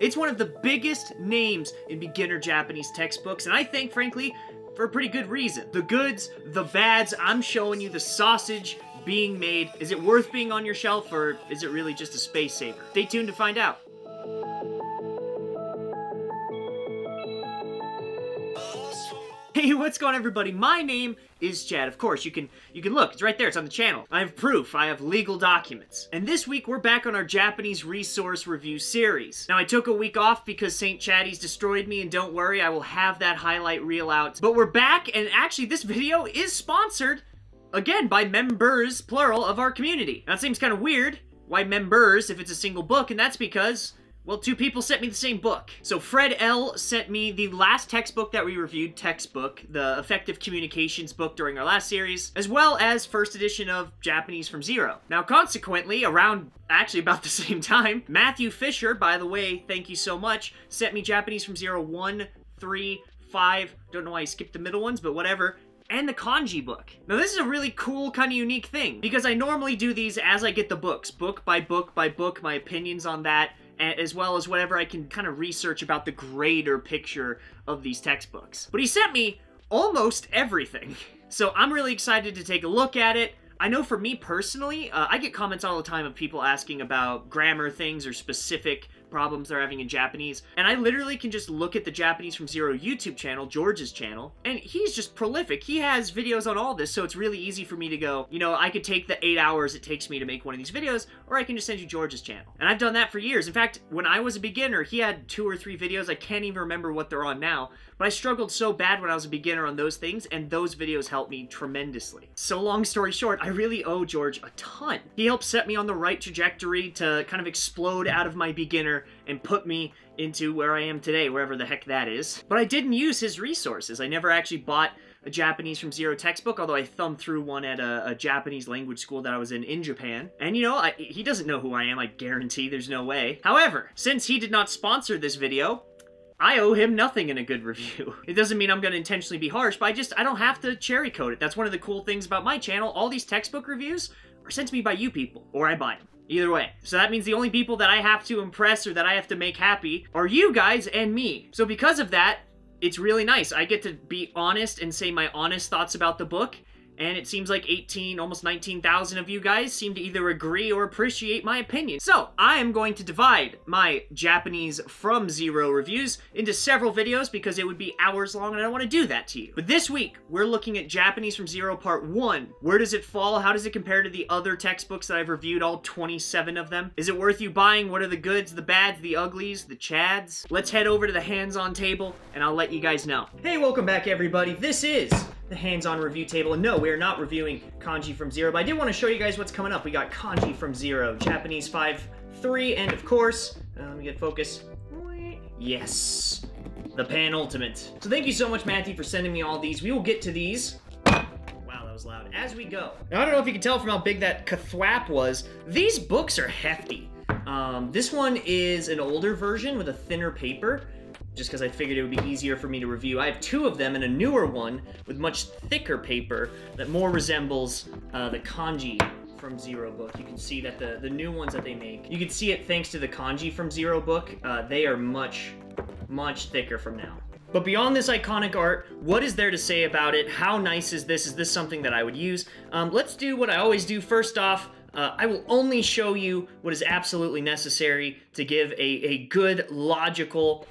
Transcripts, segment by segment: It's one of the biggest names in beginner Japanese textbooks, and I think, frankly, for a pretty good reason. The goods, the bads, I'm showing you the sausage being made. Is it worth being on your shelf, or is it really just a space saver? Stay tuned to find out. Hey, what's going on, everybody? My name is Chad. Of course, you can look. It's right there. It's on the channel. I have proof. I have legal documents. And this week, we're back on our Japanese resource review series. Now, I took a week off because St. Chaddy's destroyed me, and don't worry, I will have that highlight reel out. But we're back, and actually, this video is sponsored, again, by members, plural, of our community. Now, it seems kind of weird. Why members if it's a single book? And that's because, well, two people sent me the same book. So Fred L. sent me the last textbook that we reviewed, Textbook, the effective communications book during our last series, as well as first edition of Japanese from Zero. Now, consequently, around actually about the same time, Matthew Fisher, by the way, thank you so much, sent me Japanese from Zero 1, 3, 5, don't know why I skipped the middle ones, but whatever, and the kanji book. Now, this is a really cool, kind of unique thing, because I normally do these as I get the books, book by book by book, my opinions on that, as well as whatever I can kind of research about the greater picture of these textbooks. But he sent me almost everything. So I'm really excited to take a look at it. I know for me personally, I get comments all the time of people asking about grammar things or specific problems they're having in Japanese, and I literally can just look at the Japanese from Zero YouTube channel, George's channel, and he's just prolific. He has videos on all this, so it's really easy for me to go, you know, I could take the 8 hours it takes me to make one of these videos, or I can just send you George's channel. And I've done that for years. In fact, when I was a beginner, he had 2 or 3 videos. I can't even remember what they're on now, but I struggled so bad when I was a beginner on those things, and those videos helped me tremendously. So long story short, I really owe George a ton. He helped set me on the right trajectory to kind of explode out of my beginner and put me into where I am today, wherever the heck that is. But I didn't use his resources. I never actually bought a Japanese from Zero textbook, although I thumbed through one at a Japanese language school that I was in Japan. And you know, he doesn't know who I am, I guarantee, there's no way. However, since he did not sponsor this video, I owe him nothing in a good review. It doesn't mean I'm gonna intentionally be harsh, but I don't have to cherry code it. That's one of the cool things about my channel. All these textbook reviews are sent to me by you people, or I buy them. Either way. So that means the only people that I have to impress or that I have to make happy are you guys and me. So because of that, it's really nice. I get to be honest and say my honest thoughts about the book. And it seems like 18, almost 19,000 of you guys seem to either agree or appreciate my opinion. So I am going to divide my Japanese from Zero reviews into several videos because it would be hours long and I don't want to do that to you. But this week, we're looking at Japanese from Zero Part 1. Where does it fall? How does it compare to the other textbooks that I've reviewed, all 27 of them? Is it worth you buying? What are the goods, the bads, the uglies, the chads? Let's head over to the hands-on table and I'll let you guys know. Hey, welcome back, everybody. This is the hands-on review table, and no, we are not reviewing Kanji from Zero, but I did want to show you guys what's coming up. We got Kanji from Zero, Japanese 5.3, and of course, let me get focus. Yes, the penultimate. So thank you so much, Matthew, for sending me all these. We will get to these. Wow, that was loud. As we go. Now, I don't know if you can tell from how big that kathwap was. These books are hefty. This one is an older version with a thinner paper, just because I figured it would be easier for me to review. I have 2 of them and a newer one with much thicker paper that more resembles the Kanji from Zero book. You can see that the new ones that they make, you can see it thanks to the Kanji from Zero book. They are much, much thicker from now. But beyond this iconic art, what is there to say about it? How nice is this? Is this something that I would use? Let's do what I always do. First off, I will only show you what is absolutely necessary to give a good, logical,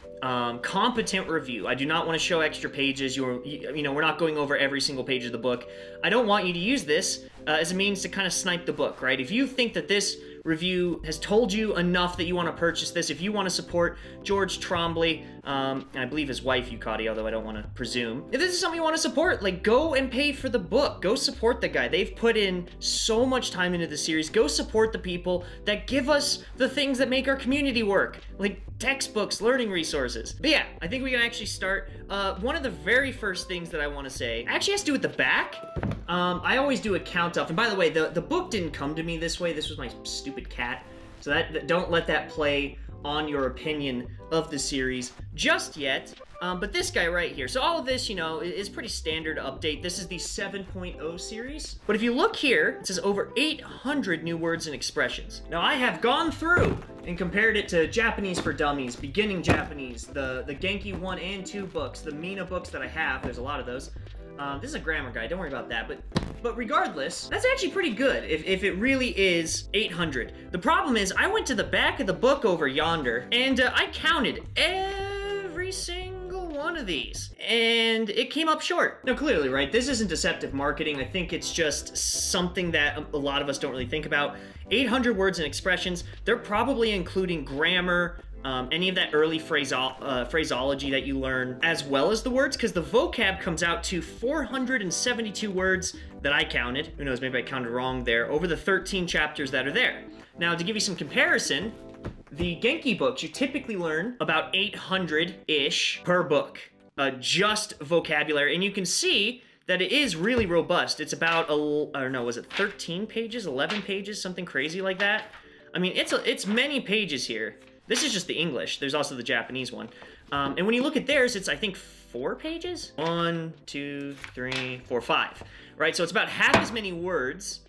competent review. I do not want to show extra pages. You know, we're not going over every single page of the book. I don't want you to use this as a means to kind of snipe the book, right? If you think that this review has told you enough that you want to purchase this, if you want to support George Trombley, and I believe his wife, Yukari, although I don't want to presume. If this is something you want to support, like, go and pay for the book. Go support the guy. They've put in so much time into the series. Go support the people that give us the things that make our community work, like textbooks, learning resources. But yeah, I think we can actually start. One of the very first things that I want to say actually has to do with the back. I always do a count off. And by the way, the book didn't come to me this way. This was my stupid cat. So that don't let that play on your opinion of the series just yet. But this guy right here. So all of this, you know, is pretty standard update. This is the 7.0 series. But if you look here, it says over 800 new words and expressions. Now I have gone through and compared it to Japanese for Dummies, Beginning Japanese, the Genki 1 and 2 books, the Mina books that I have, there's a lot of those. This is a grammar guide, don't worry about that, but regardless, that's actually pretty good if it really is 800. The problem is, I went to the back of the book over yonder, and I counted every single one of these, and it came up short. Now clearly, right, this isn't deceptive marketing. I think it's just something that a lot of us don't really think about. 800 words and expressions, they're probably including grammar, any of that early phraseology that you learn, as well as the words, because the vocab comes out to 472 words that I counted. Who knows, maybe I counted wrong there, over the 13 chapters that are there. Now, to give you some comparison, the Genki books, you typically learn about 800-ish per book, just vocabulary, and you can see that it is really robust. It's about, I don't know, was it 13 pages, 11 pages, something crazy like that? I mean, it's many pages here. This is just the English. There's also the Japanese one. And when you look at theirs, it's, I think, 4 pages? 1, 2, 3, 4, 5, right? So it's about half as many words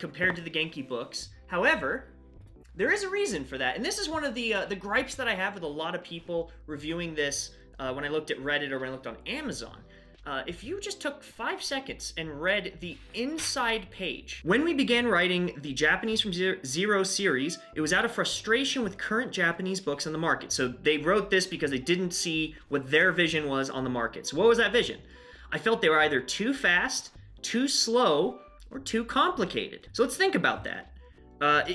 compared to the Genki books. However, there is a reason for that. And this is one of the gripes that I have with a lot of people reviewing this when I looked at Reddit or when I looked on Amazon. If you just took 5 seconds and read the inside page. When we began writing the Japanese from Zero series, it was out of frustration with current Japanese books on the market. So they wrote this because they didn't see what their vision was on the market. So what was that vision? I felt they were either too fast, too slow, or too complicated. So let's think about that.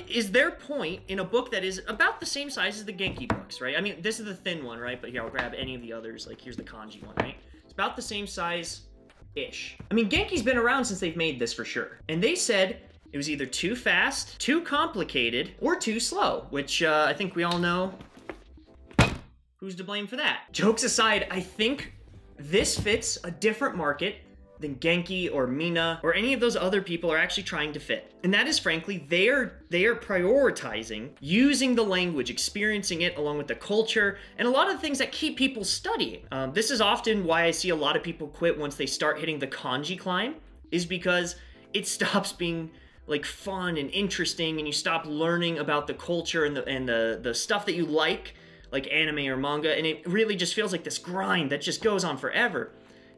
Is their point in a book that is about the same size as the Genki books, right? I mean, this is the thin one, right? But here, I'll grab any of the others. Like, here's the kanji one, right? It's about the same size-ish. I mean, Genki's been around since they've made this for sure. And they said it was either too fast, too complicated, or too slow, which I think we all know who's to blame for that. Jokes aside, I think this fits a different market than Genki or Mina or any of those other people are actually trying to fit. And that is, frankly, they are prioritizing using the language, experiencing it along with the culture, and a lot of the things that keep people studying. This is often why I see a lot of people quit once they start hitting the kanji climb, is because it stops being like fun and interesting, and you stop learning about the culture and the stuff that you like anime or manga, and it really just feels like this grind that just goes on forever.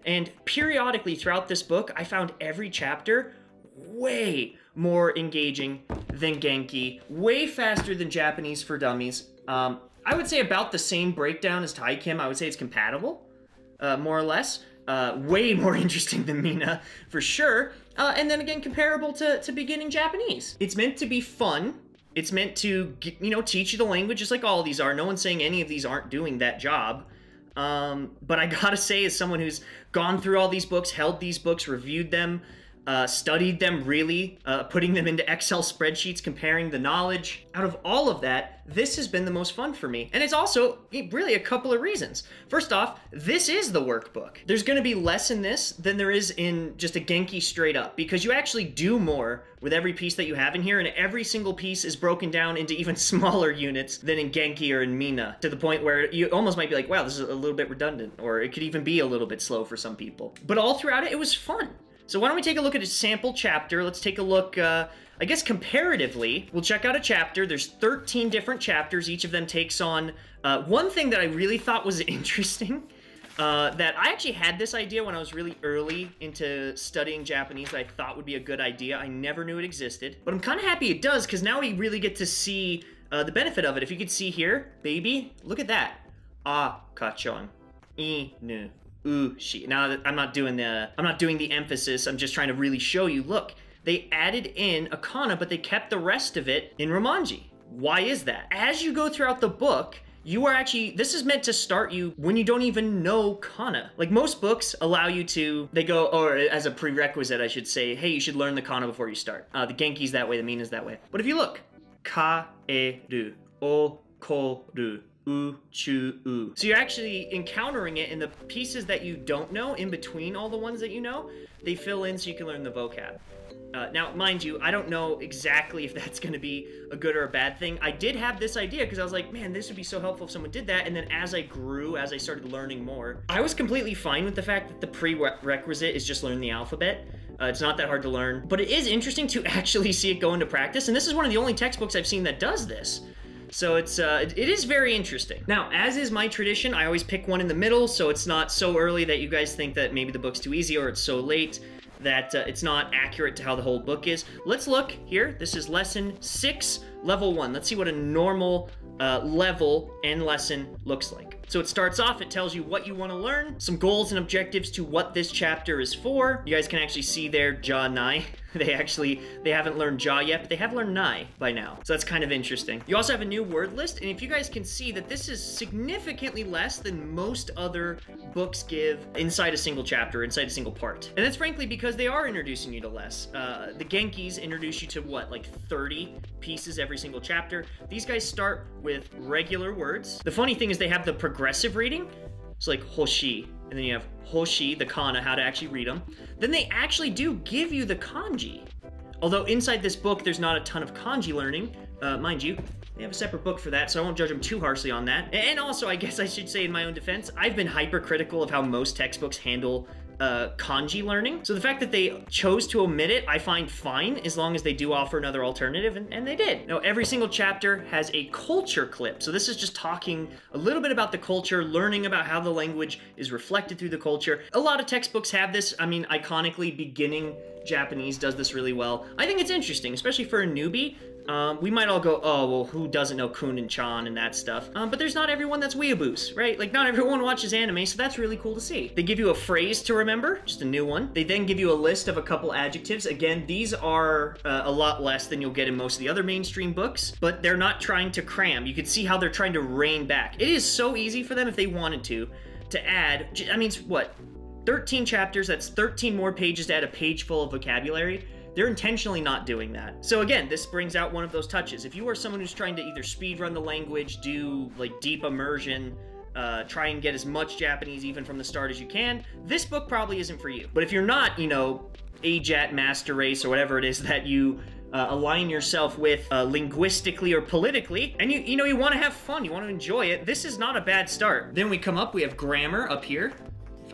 And periodically throughout this book, I found every chapter way more engaging than Genki, way faster than Japanese for Dummies. I would say about the same breakdown as Tai Kim. I would say it's compatible, more or less. Way more interesting than Mina, for sure. And then again, comparable to Beginning Japanese. It's meant to be fun. It's meant to, you know, teach you the language, just like all of these are. No one's saying any of these aren't doing that job. But I gotta say, as someone who's gone through all these books, held these books, reviewed them, studied them really, putting them into Excel spreadsheets, comparing the knowledge, out of all of that, this has been the most fun for me. And it's also really a couple of reasons. First off, this is the workbook. There's gonna be less in this than there is in just a Genki straight up, because you actually do more with every piece that you have in here, and every single piece is broken down into even smaller units than in Genki or in Mina, to the point where you almost might be like, wow, this is a little bit redundant, or it could even be a little bit slow for some people. But all throughout it, it was fun. So why don't we take a look at a sample chapter? Let's take a look, I guess comparatively, we'll check out a chapter. There's 13 different chapters. Each of them takes on one thing that I really thought was interesting, that I actually had this idea when I was really early into studying Japanese that I thought would be a good idea. I never knew it existed, but I'm kind of happy it does, because now we really get to see the benefit of it. If you could see here, baby, look at that. Akachan inu ushi. Now I'm not doing the emphasis. I'm just trying to really show you. Look, they added in a kana, but they kept the rest of it in Romanji. Why is that? As you go throughout the book, you are actually, this is meant to start you when you don't even know kana. Like most books allow you to, they go, or as a prerequisite, I should say, hey, you should learn the kana before you start. The Genki's that way, the Mina's that way. But if you look, kaeru, okoru, uchu-u. So you're actually encountering it in the pieces that you don't know, in between all the ones that you know, they fill in so you can learn the vocab. Now, mind you, I don't know exactly if that's going to be a good or a bad thing. I did have this idea because I was like, man, this would be so helpful if someone did that. And then as I grew, as I started learning more, I was completely fine with the fact that the prerequisite is just learn the alphabet. It's not that hard to learn, but it is interesting to actually see it go into practice. And this is one of the only textbooks I've seen that does this. So it's it is very interesting. Now, as is my tradition, I always pick one in the middle, so it's not so early that you guys think that maybe the book's too easy, or it's so late that it's not accurate to how the whole book is. Let's look here. This is lesson 6, level 1. Let's see what a normal level and lesson looks like. So it starts off, it tells you what you want to learn, some goals and objectives to what this chapter is for. You guys can actually see there, ja, nai. They haven't learned ja yet, but they have learned nai by now. So that's kind of interesting. You also have a new word list, and if you guys can see that this is significantly less than most other books give inside a single chapter, inside a single part. And that's frankly because they are introducing you to less. The Genkis introduce you to what, like 30 pieces every single chapter. These guys start with regular words. The funny thing is they have the progressive reading. It's like hoshi, and then you have hoshi, the kana, how to actually read them. Then they actually do give you the kanji. Although inside this book, there's not a ton of kanji learning, mind you. They have a separate book for that, so I won't judge them too harshly on that. And also, I guess I should say in my own defense, I've been hypercritical of how most textbooks handle kanji learning. So the fact that they chose to omit it, I find fine, as long as they do offer another alternative, and they did. Now, every single chapter has a culture clip. So this is just talking a little bit about the culture, learning about how the language is reflected through the culture. A lot of textbooks have this. I mean, iconically, Beginning Japanese does this really well. I think it's interesting, especially for a newbie. We might all go, oh, well, who doesn't know kun and chan and that stuff? But there's not everyone that's weeaboos, right? Like, not everyone watches anime, so that's really cool to see. They give you a phrase to remember, just a new one. They then give you a list of a couple adjectives. Again, these are a lot less than you'll get in most of the other mainstream books, but they're not trying to cram. You can see how they're trying to rein back. It is so easy for them, if they wanted to add, I mean, it's what? 13 chapters, that's 13 more pages to add a page full of vocabulary. They're intentionally not doing that. So again, this brings out one of those touches. If you are someone who's trying to either speedrun the language, do like deep immersion, try and get as much Japanese even from the start as you can, this book probably isn't for you. But if you're not, you know, AJAT, Master Race, or whatever it is that you align yourself with linguistically or politically, and you know, you want to have fun, you want to enjoy it, this is not a bad start. Then we come up, we have grammar up here.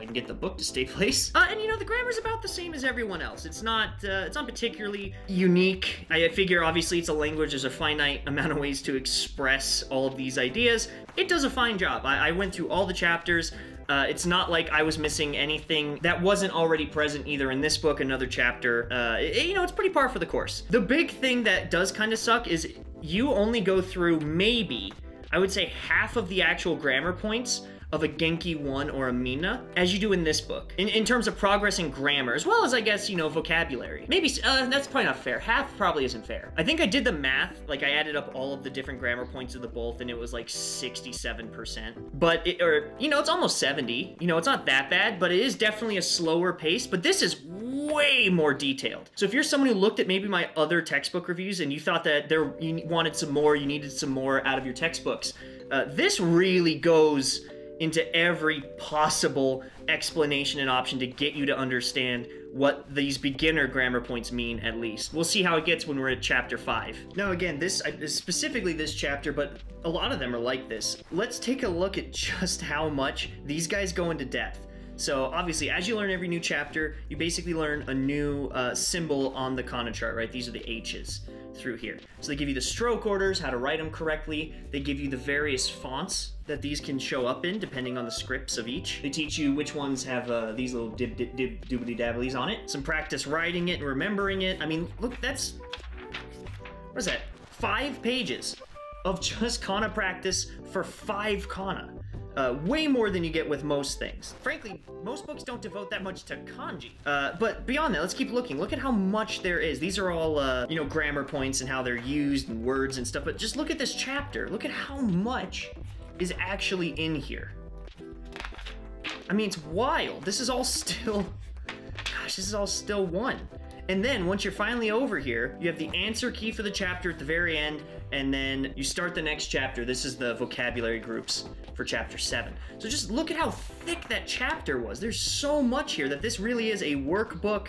I can get the book to stay place. And you know, the grammar's about the same as everyone else. It's not particularly unique. I figure obviously it's a language, there's a finite amount of ways to express all of these ideas. It does a fine job. I went through all the chapters. It's not like I was missing anything that wasn't already present either in this book, another chapter. You know, it's pretty par for the course. The big thing that does kind of suck is you only go through maybe, I would say half of the actual grammar points of a Genki 1 or a Mina, as you do in this book, in terms of progress in grammar, as well as, I guess, you know, vocabulary. Maybe, that's probably not fair. Half probably isn't fair. I think I did the math, like I added up all of the different grammar points of the both, and it was like 67%. But, you know, it's almost 70. You know, it's not that bad, but it is definitely a slower pace, but this is way more detailed. So if you're someone who looked at maybe my other textbook reviews and you thought that you wanted some more, you needed some more out of your textbooks, this really goes into every possible explanation and option to get you to understand what these beginner grammar points mean, at least. We'll see how it gets when we're at chapter 5. Now again, this, specifically this chapter, but a lot of them are like this. Let's take a look at just how much these guys go into depth. So obviously, as you learn every new chapter, you basically learn a new symbol on the kana chart, right? These are the H's through here. So they give you the stroke orders, how to write them correctly. They give you the various fonts that these can show up in, depending on the scripts of each. They teach you which ones have these little dib-dib-dib-doobity-dabblies on it. Some practice writing it and remembering it. I mean, look, that's, what is that? 5 pages of just kana practice for 5 kana. Way more than you get with most things. Frankly, most books don't devote that much to kanji. But beyond that, let's keep looking. Look at how much there is. These are all, you know, grammar points and how they're used and words and stuff, but just look at this chapter. Look at how much is actually in here. I mean, it's wild. This is all still, gosh, this is all still one. And then once you're finally over here, you have the answer key for the chapter at the very end, and then you start the next chapter. This is the vocabulary groups for chapter 7. So just look at how thick that chapter was. There's so much here that this really is a workbook,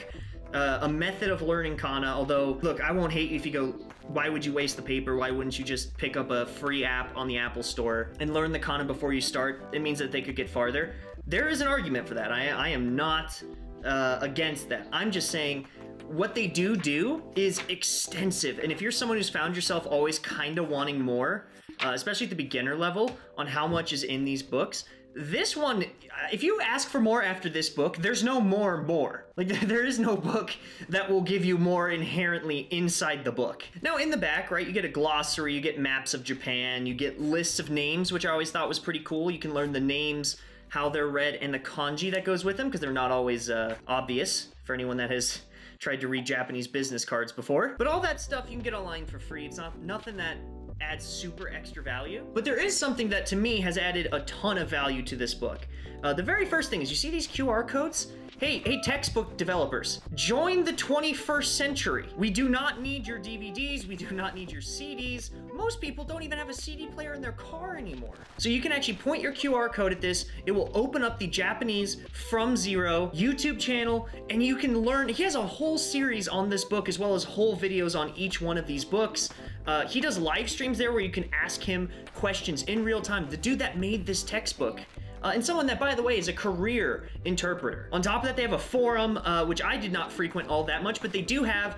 a method of learning kana. Although, look, I won't hate you if you go, why would you waste the paper? Why wouldn't you just pick up a free app on the Apple Store and learn the kana before you start? It means that they could get farther. There is an argument for that. I am not against that. I'm just saying, What they do is extensive. And if you're someone who's found yourself always kind of wanting more, especially at the beginner level, on how much is in these books, this one, if you ask for more after this book, there's no more. Like, there is no book that will give you more inherently inside the book. Now, in the back, right, you get a glossary, you get maps of Japan, you get lists of names, which I always thought was pretty cool. You can learn the names, how they're read, and the kanji that goes with them, because they're not always obvious for anyone that has tried to read Japanese business cards before. But all that stuff you can get online for free. It's not nothing that adds super extra value. But there is something that to me has added a ton of value to this book. The very first thing is, you see these QR codes? Hey, textbook developers, join the 21st century. We do not need your DVDs. We do not need your CDs. Most people don't even have a CD player in their car anymore. So you can actually point your QR code at this. It will open up the Japanese from Zero YouTube channel, and you can learn. He has a whole series on this book, as well as whole videos on each one of these books. He does live streams there where you can ask him questions in real time. The dude that made this textbook. And someone that, by the way, is a career interpreter. On top of that, they have a forum, which I did not frequent all that much, but they do have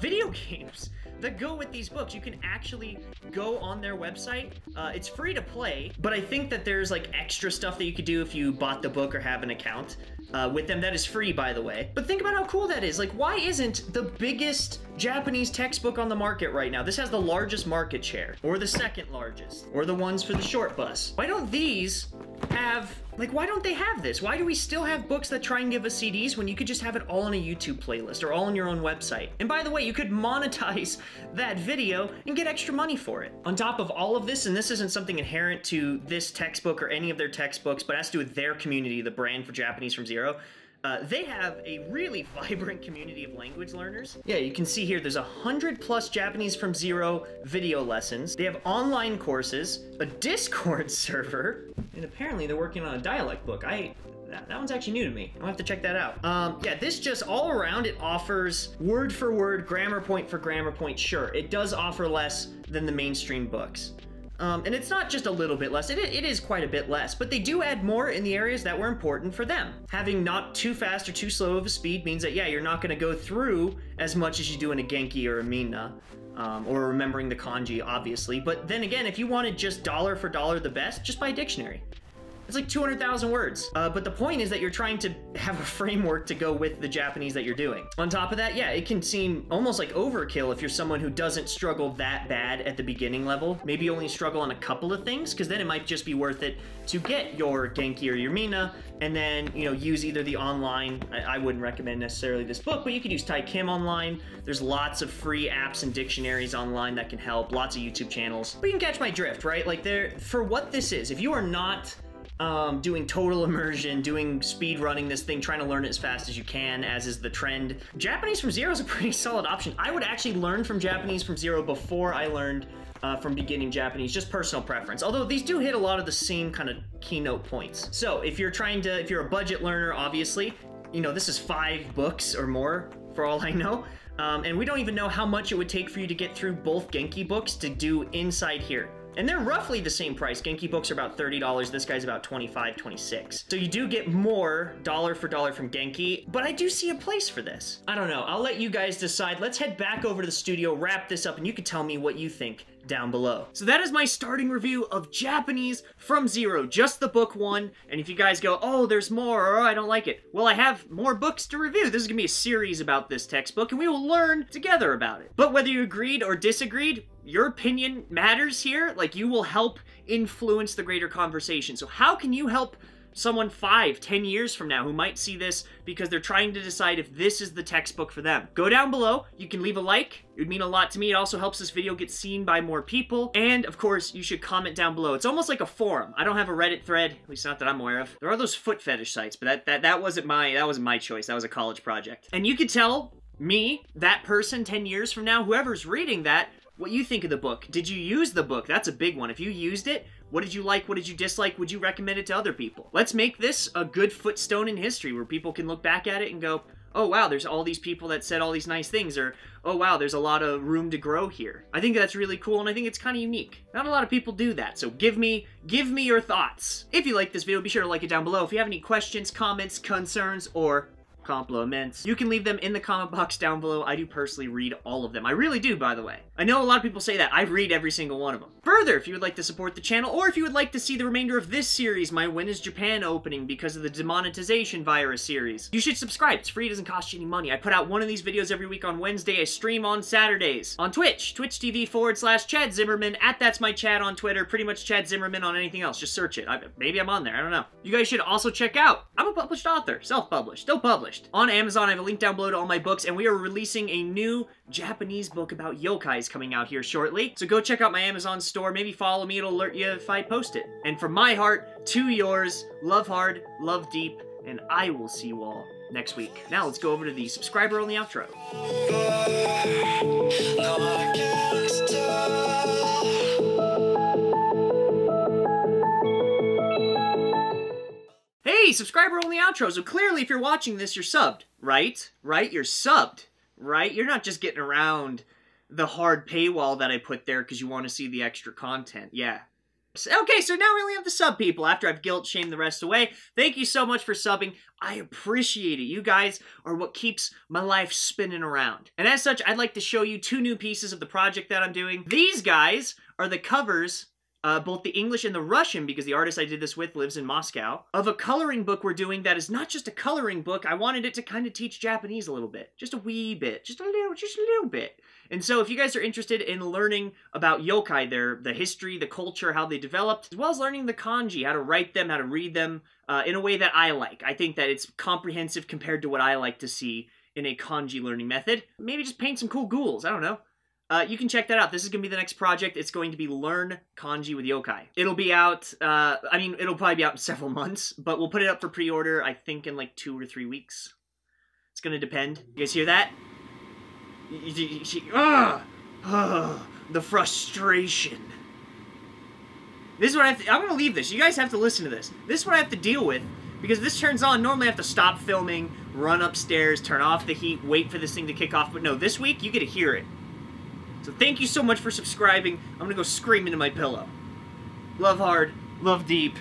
video games that go with these books. You can actually go on their website. It's free to play, but I think that there's like extra stuff that you could do if you bought the book or have an account with them. That is free, by the way. But think about how cool that is. Like, why isn't the biggest Japanese textbook on the market right now? This has the largest market share, or the second largest, or the ones for the short bus. Why don't these have, like, why don't they have this? Why do we still have books that try and give us CDs when you could just have it all on a YouTube playlist or all on your own website? And by the way, you could monetize that video and get extra money for it. On top of all of this, and this isn't something inherent to this textbook or any of their textbooks, but has to do with their community, the brand for Japanese from Zero, they have a really vibrant community of language learners. Yeah, you can see here, there's 100+ Japanese from Zero video lessons. They have online courses, a Discord server, and apparently they're working on a dialect book. That one's actually new to me. I'll have to check that out. Yeah, this just all around, it offers word for word, grammar point for grammar point. Sure, it does offer less than the mainstream books. And it's not just a little bit less, it is quite a bit less, but they do add more in the areas that were important for them. Having not too fast or too slow of a speed means that, yeah, you're not gonna go through as much as you do in a Genki or a Mina, or remembering the kanji, obviously. But then again, if you wanted just dollar for dollar the best, just buy a dictionary. It's like 200,000 words. But the point is that you're trying to have a framework to go with the Japanese that you're doing. On top of that, yeah, it can seem almost like overkill if you're someone who doesn't struggle that bad at the beginning level. Maybe you only struggle on a couple of things, because then it might just be worth it to get your Genki or your Mina, and then, you know, use either the online, I wouldn't recommend necessarily this book, but you could use Tai Kim online. There's lots of free apps and dictionaries online that can help, lots of YouTube channels. But you can catch my drift, right? Like, for what this is, if you are not doing total immersion, doing speed running this thing, trying to learn it as fast as you can, as is the trend, Japanese from Zero is a pretty solid option. I would actually learn from Japanese from Zero before I learned from Beginning Japanese, just personal preference. Although these do hit a lot of the same kind of keynote points. So if you're a budget learner, obviously, you know, this is 5 books or more, for all I know. And we don't even know how much it would take for you to get through both Genki books to do inside here. And they're roughly the same price. Genki books are about $30. This guy's about $25, $26. So you do get more dollar for dollar from Genki, but I do see a place for this. I don't know. I'll let you guys decide. Let's head back over to the studio, wrap this up, and you can tell me what you think down below. So that is my starting review of Japanese from Zero, just the book one. And if you guys go, oh, there's more, or oh, I don't like it. Well, I have more books to review. This is gonna be a series about this textbook, and we will learn together about it. But whether you agreed or disagreed, your opinion matters here. Like, you will help influence the greater conversation. So how can you help someone 5, 10 years from now who might see this because they're trying to decide if this is the textbook for them? Go down below. You can leave a like. It would mean a lot to me. It also helps this video get seen by more people. And of course, you should comment down below. It's almost like a forum. I don't have a Reddit thread, at least not that I'm aware of. There are those foot fetish sites, but that wasn't my choice. That was a college project. And you could tell me, that person 10 years from now, whoever's reading that, what you think of the book. Did you use the book? That's a big one. If you used it, what did you like? What did you dislike? Would you recommend it to other people? Let's make this a good footstone in history where people can look back at it and go, oh wow, there's all these people that said all these nice things, or oh wow, there's a lot of room to grow here. I think that's really cool, and I think it's kind of unique. Not a lot of people do that, so give me your thoughts. If you like this video, be sure to like it down below. If you have any questions, comments, concerns, or compliments. You can leave them in the comment box down below. I do personally read all of them. I really do, by the way. I know a lot of people say that. I read every single one of them. Further, if you would like to support the channel, or if you would like to see the remainder of this series, my When is Japan opening because of the demonetization virus series, you should subscribe. It's free. It doesn't cost you any money. I put out one of these videos every week on Wednesday. I stream on Saturdays on Twitch, twitch.tv/Chad Zimmerman. At That's My Chad on Twitter. Pretty much Chad Zimmerman on anything else. Just search it. Maybe I'm on there. I don't know. You guys should also check out. I'm a published author. Self-published. Still published. On Amazon, I have a link down below to all my books, and we are releasing a new Japanese book about yokais coming out here shortly. So go check out my Amazon store. Maybe follow me. It'll alert you if I post it. And from my heart to yours, love hard, love deep, and I will see you all next week. Now let's go over to the subscriber on the outro. Hey, subscriber only outro. So clearly if you're watching this, you're subbed, right? Right? You're subbed, right? You're not just getting around the hard paywall that I put there because you want to see the extra content. Yeah. Okay, so now we only have the sub people after I've guilt-shamed the rest away. Thank you so much for subbing. I appreciate it. You guys are what keeps my life spinning around. And as such, I'd like to show you two new pieces of the project that I'm doing. These guys are the covers, both the English and the Russian, because the artist I did this with lives in Moscow, of a coloring book we're doing that is not just a coloring book. I wanted it to kind of teach Japanese a little bit. Just a wee bit. Just a little bit. And so if you guys are interested in learning about yokai, the history, the culture, how they developed, as well as learning the kanji, how to write them, how to read them, in a way that I like. I think that it's comprehensive compared to what I like to see in a kanji learning method. Maybe just paint some cool ghouls. I don't know. You can check that out. This is going to be the next project. It's going to be Learn Kanji with Yokai. It'll be out, I mean, it'll probably be out in several months, but we'll put it up for pre-order, I think, in like 2 or 3 weeks. It's going to depend. You guys hear that? The frustration. This is what I have to, I'm going to leave this. You guys have to listen to this. This is what I have to deal with, because if this turns on, normally I have to stop filming, run upstairs, turn off the heat, wait for this thing to kick off, but no, this week, you get to hear it. So thank you so much for subscribing. I'm gonna go scream into my pillow. Love hard, love deep.